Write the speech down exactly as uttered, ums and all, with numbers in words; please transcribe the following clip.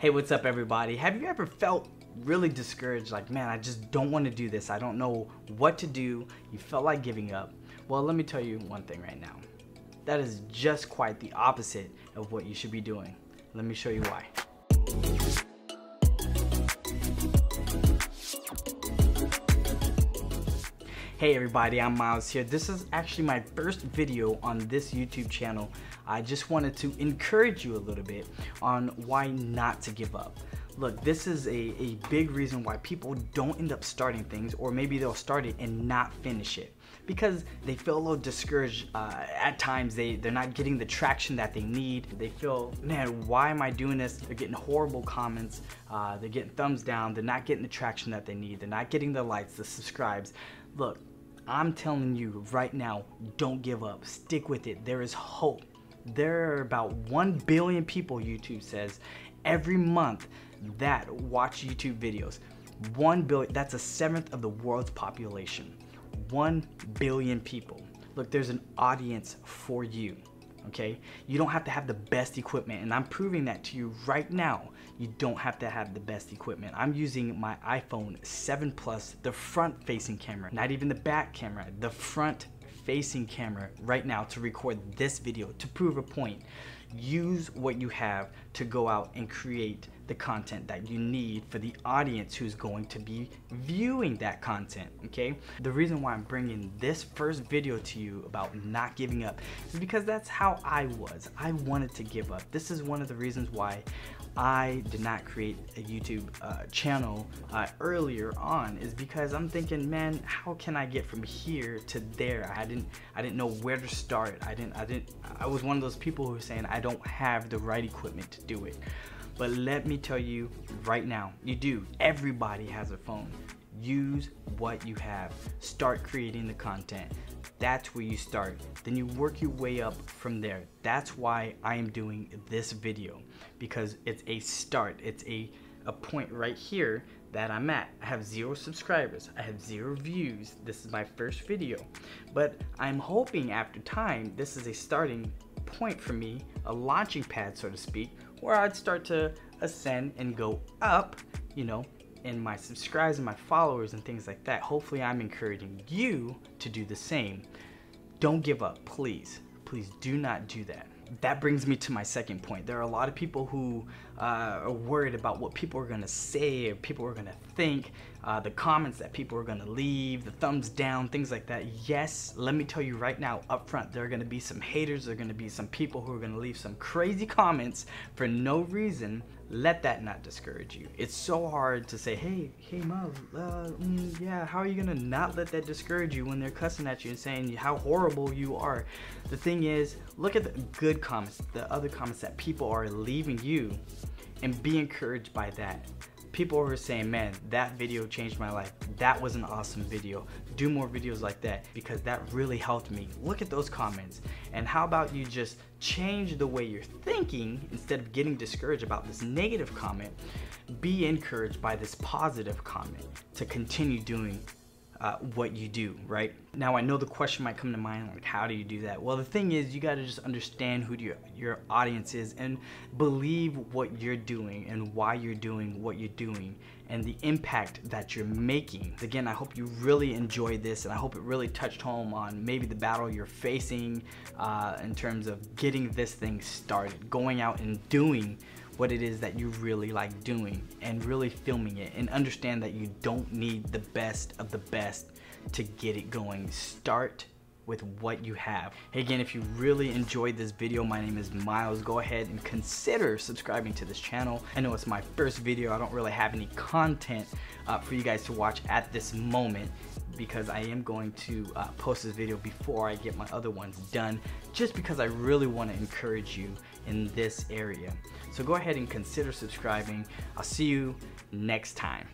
Hey, what's up everybody? Have you ever felt really discouraged, like, man, I just don't want to do this, I don't know what to do, you felt like giving up? Well, let me tell you one thing right now. That is just quite the opposite of what you should be doing. Let me show you why. Hey everybody, I'm Myles here. This is actually my first video on this YouTube channel. I just wanted to encourage you a little bit on why not to give up. Look, this is a, a big reason why people don't end up starting things, or maybe they'll start it and not finish it, because they feel a little discouraged uh, at times. They, they're not getting the traction that they need. They feel, man, why am I doing this? They're getting horrible comments. Uh, they're getting thumbs down. They're not getting the traction that they need. They're not getting the likes, the subscribes. Look, I'm telling you right now, don't give up. Stick with it. There is hope. There are about one billion people, YouTube says, every month that watch YouTube videos. one billion, that's a seventh of the world's population. one billion people. Look, there's an audience for you, okay? You don't have to have the best equipment, and I'm proving that to you right now. You don't have to have the best equipment. I'm using my iPhone seven Plus, the front-facing camera, not even the back camera, the front facing camera right now to record this video to prove a point. Use what you have to go out and create the content that you need for the audience who's going to be viewing that content, okay? The reason why I'm bringing this first video to you about not giving up is because that's how I was. I wanted to give up. This is one of the reasons why I did not create a YouTube uh, channel uh, earlier on, is because I'm thinking, man, how can I get from here to there? I didn't, I didn't know where to start. I didn't, I didn't. I was one of those people who were saying I don't have the right equipment to do it. But let me tell you right now, you do. Everybody has a phone. Use what you have. Start creating the content. That's where you start. Then you work your way up from there. That's why I am doing this video, because it's a start. It's a, a point right here that I'm at. I have zero subscribers. I have zero views. This is my first video. But I'm hoping after time, this is a starting point for me, a launching pad, so to speak, where I'd start to ascend and go up, you know, in my subscribers and my followers and things like that. Hopefully I'm encouraging you to do the same. Don't give up, please. Please do not do that. That brings me to my second point. There are a lot of people who uh, are worried about what people are gonna say, or people are gonna think, uh, the comments that people are gonna leave, the thumbs down, things like that. Yes, let me tell you right now, up front, there are gonna be some haters, there are gonna be some people who are gonna leave some crazy comments for no reason. Let that not discourage you. It's so hard to say, hey, hey, Myles, uh, mm, yeah, how are you gonna not let that discourage you when they're cussing at you and saying how horrible you are? The thing is, look at the good comments, the other comments that people are leaving you, and be encouraged by that. People are saying, man, that video changed my life. That was an awesome video. Do more videos like that, because that really helped me. Look at those comments. And how about you just change the way you're thinking? Instead of getting discouraged about this negative comment, be encouraged by this positive comment to continue doing uh, what you do, right? Now, I know the question might come to mind, like, how do you do that? Well, the thing is, you got to just understand who your, your audience is, and believe what you're doing and why you're doing what you're doing and the impact that you're making. Again, I hope you really enjoyed this, and I hope it really touched home on maybe the battle you're facing uh, in terms of getting this thing started, going out and doing what it is that you really like doing and really filming it, and understand that you don't need the best of the best to get it going. Start with what you have. Hey, again, if you really enjoyed this video, my name is Myles. Go ahead and consider subscribing to this channel. I know it's my first video. I don't really have any content uh, for you guys to watch at this moment, because I am going to uh, post this video before I get my other ones done, just because I really want to encourage you in this area. So go ahead and consider subscribing. I'll see you next time.